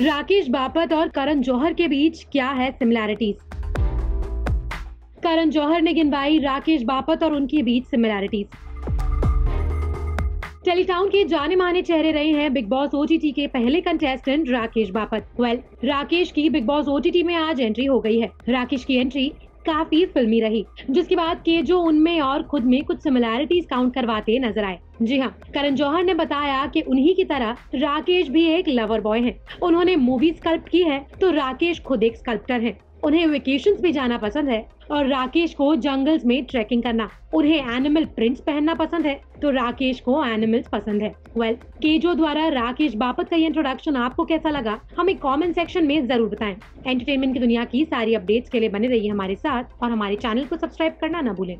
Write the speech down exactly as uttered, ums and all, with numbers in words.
राकेश बापत और करण जौहर के बीच क्या है सिमिलैरिटीज? करण जौहर ने गिनवाई राकेश बापत और उनके बीच सिमिलैरिटीज। टेलीटाउन के जाने माने चेहरे रहे हैं बिग बॉस ओटीटी के पहले कंटेस्टेंट राकेश बापत। वेल, राकेश की बिग बॉस ओटीटी में आज एंट्री हो गई है। राकेश की एंट्री काफी फिल्मी रही, जिसके बाद के जो उनमें और खुद में कुछ सिमिलैरिटीज काउंट करवाते नजर आए। जी हाँ, करण जौहर ने बताया कि उन्हीं की तरह राकेश भी एक लवर बॉय हैं। उन्होंने मूवी स्कल्प्ट की है तो राकेश खुद एक स्कल्प्टर हैं। उन्हें वेकेशंस भी जाना पसंद है और राकेश को जंगल्स में ट्रैकिंग करना। उन्हें एनिमल प्रिंट्स पहनना पसंद है तो राकेश को एनिमल्स पसंद है। वेल, केजो द्वारा राकेश बापत का ये इंट्रोडक्शन आपको कैसा लगा, हमें कमेंट सेक्शन में जरूर बताएं। एंटरटेनमेंट की दुनिया की सारी अपडेट्स के लिए बने रहिए हमारे साथ और हमारे चैनल को सब्सक्राइब करना न भूलें।